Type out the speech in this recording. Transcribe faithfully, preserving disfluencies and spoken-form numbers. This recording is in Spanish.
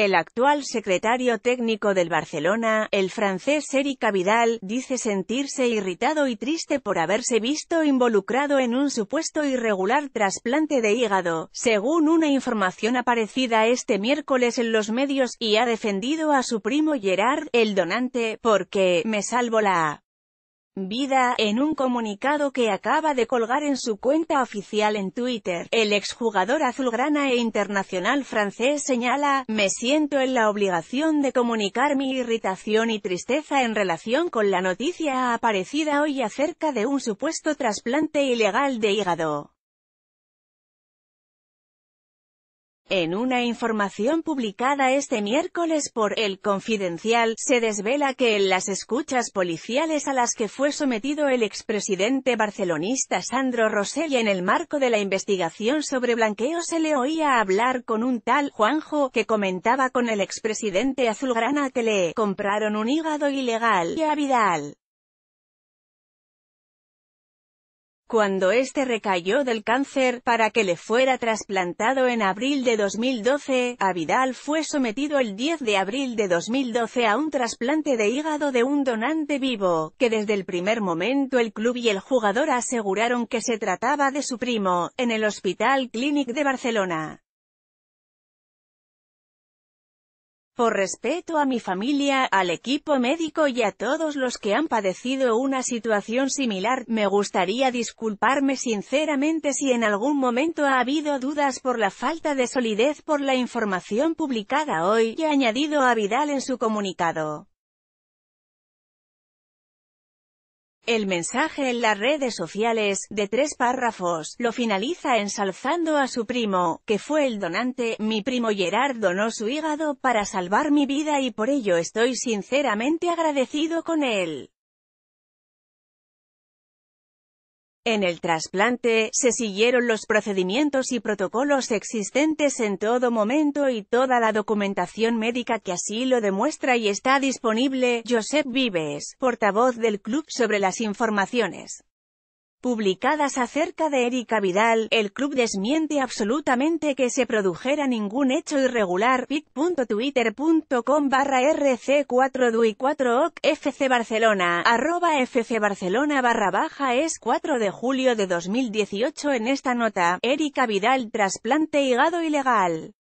El actual secretario técnico del Barcelona, el francés Eric Abidal, dice sentirse irritado y triste por haberse visto involucrado en un supuesto irregular trasplante de hígado, según una información aparecida este miércoles en los medios, y ha defendido a su primo Gerard, el donante, porque «me salvo la vida», en un comunicado que acaba de colgar en su cuenta oficial en Twitter. El exjugador azulgrana e internacional francés señala: «Me siento en la obligación de comunicar mi irritación y tristeza en relación con la noticia aparecida hoy acerca de un supuesto trasplante ilegal de hígado». En una información publicada este miércoles por El Confidencial, se desvela que en las escuchas policiales a las que fue sometido el expresidente barcelonista Sandro Rosell en el marco de la investigación sobre blanqueo, se le oía hablar con un tal Juanjo, que comentaba con el expresidente azulgrana que le compraron un hígado ilegal a Abidal. Cuando este recayó del cáncer, para que le fuera trasplantado en abril de dos mil doce, Abidal fue sometido el diez de abril de dos mil doce a un trasplante de hígado de un donante vivo, que desde el primer momento el club y el jugador aseguraron que se trataba de su primo, en el Hospital Clínic de Barcelona. «Por respeto a mi familia, al equipo médico y a todos los que han padecido una situación similar, me gustaría disculparme sinceramente si en algún momento ha habido dudas por la falta de solidez por la información publicada hoy», ha añadido Abidal en su comunicado. El mensaje en las redes sociales, de tres párrafos, lo finaliza ensalzando a su primo, que fue el donante. «Mi primo Gerard donó su hígado para salvar mi vida y por ello estoy sinceramente agradecido con él». En el trasplante, se siguieron los procedimientos y protocolos existentes en todo momento y toda la documentación médica que así lo demuestra y está disponible. Josep Vives, portavoz del club, sobre las informaciones publicadas acerca de Eric Abidal: «El club desmiente absolutamente que se produjera ningún hecho irregular». pic punto twitter punto com barra r c cuatro d u i cuatro o c f c barcelona, arroba fcbarcelona barra baja es cuatro de julio de dos mil dieciocho. En esta nota, Eric Abidal: trasplante hígado ilegal.